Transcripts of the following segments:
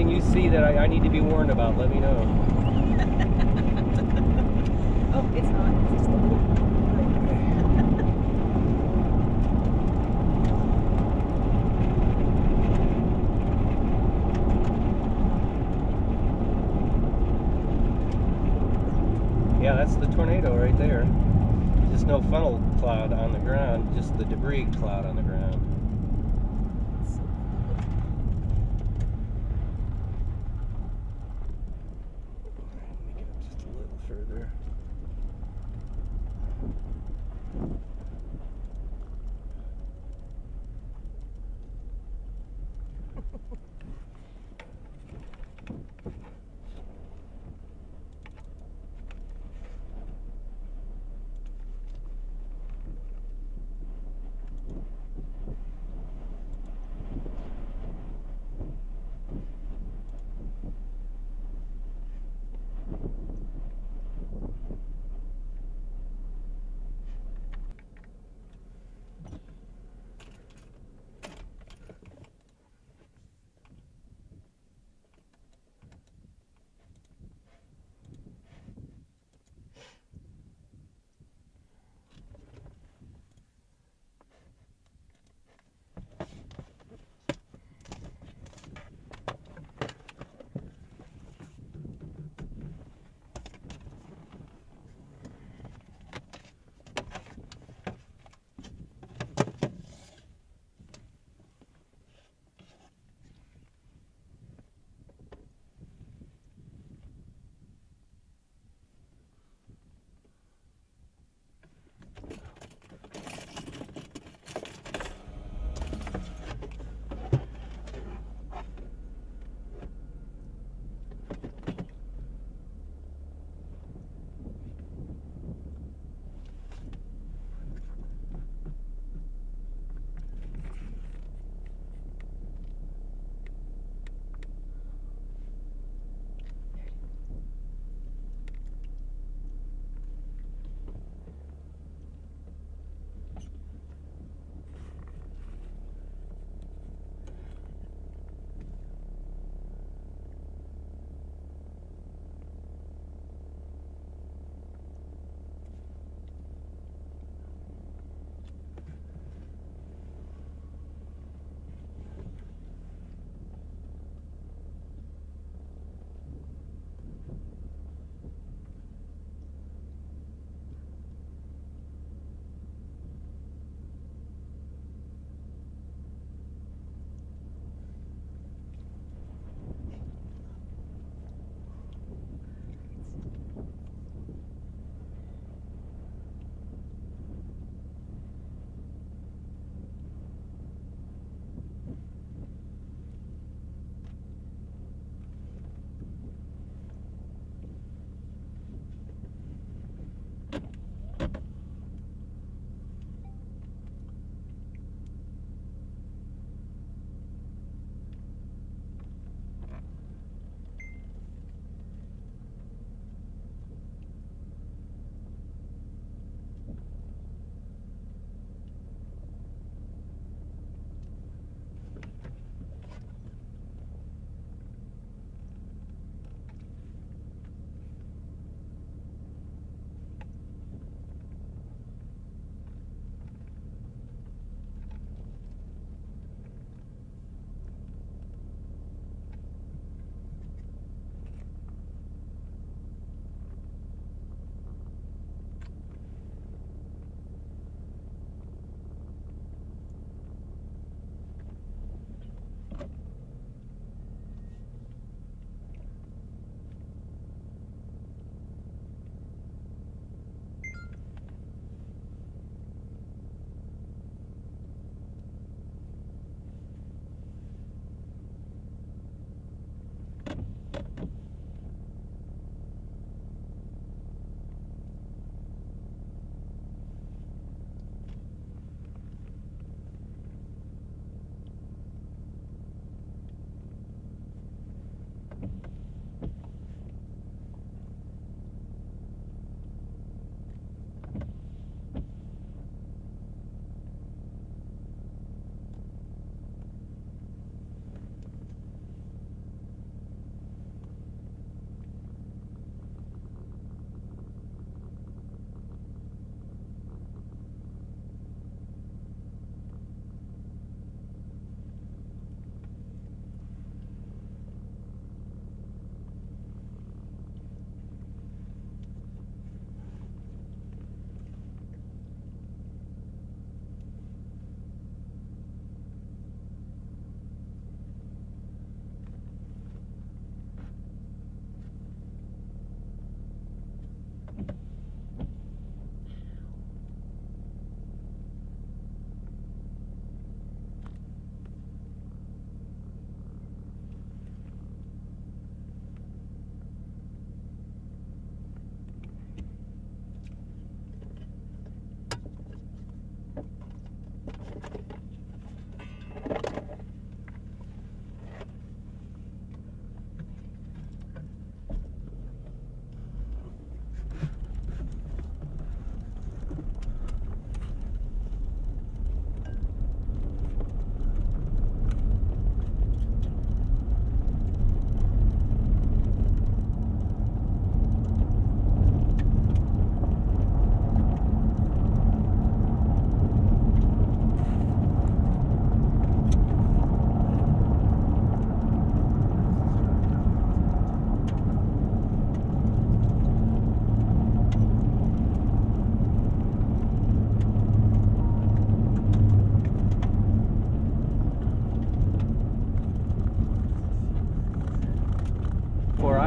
anything you see that I need to be warned about, let me know. Oh, it's not. It's not. Yeah, that's the tornado right there. Just no funnel cloud on the ground, just the debris cloud on the ground. Let me get up just a little further.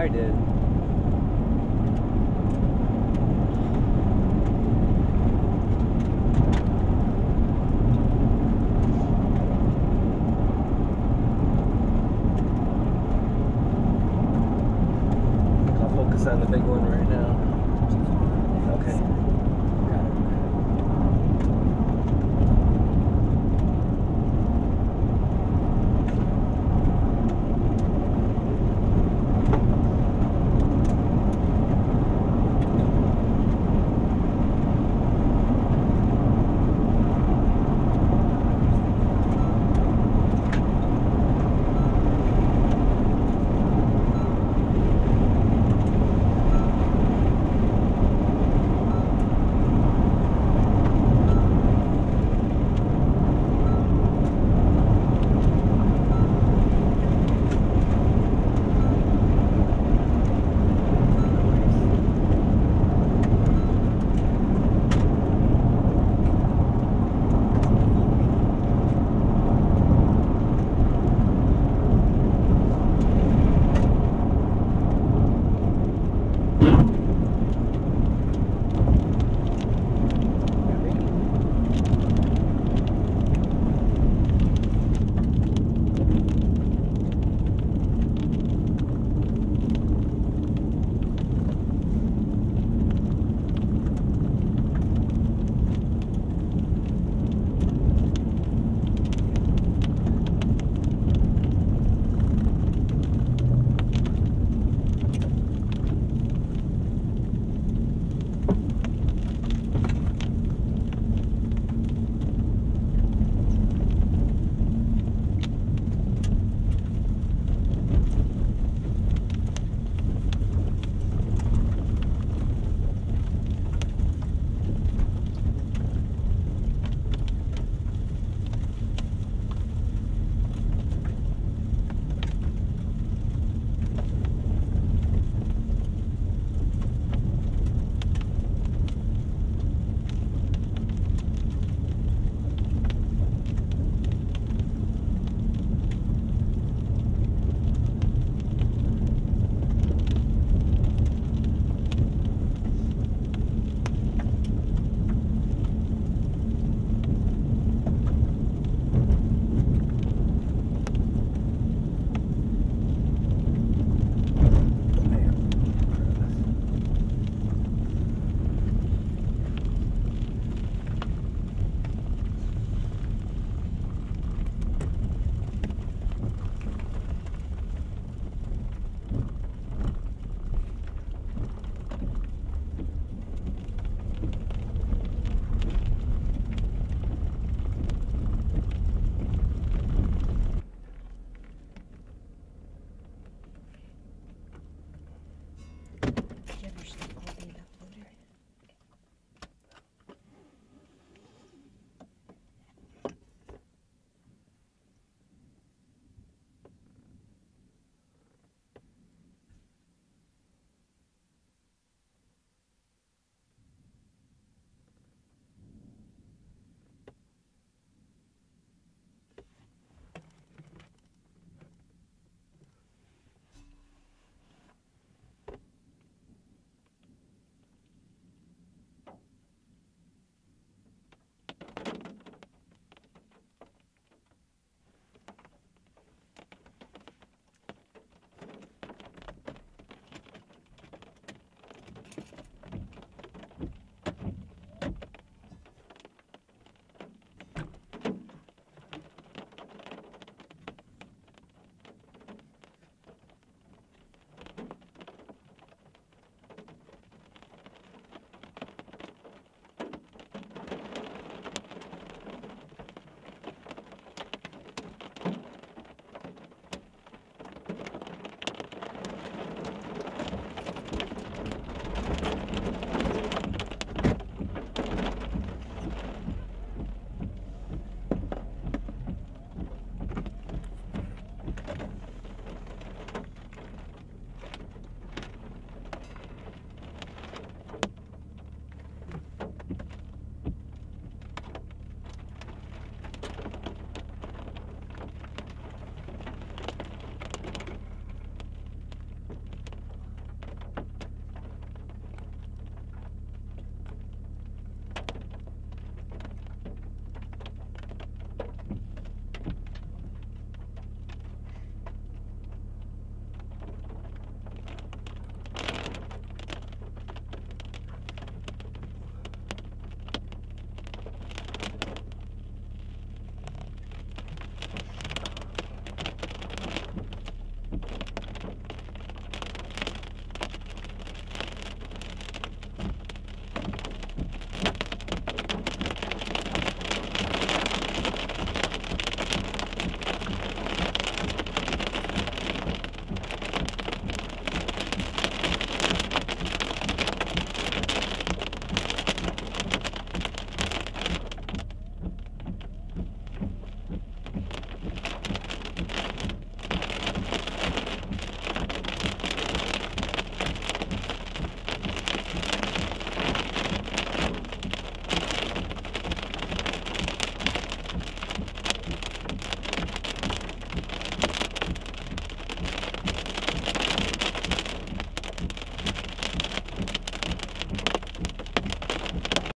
I did. I'll focus on the big one right now. Okay.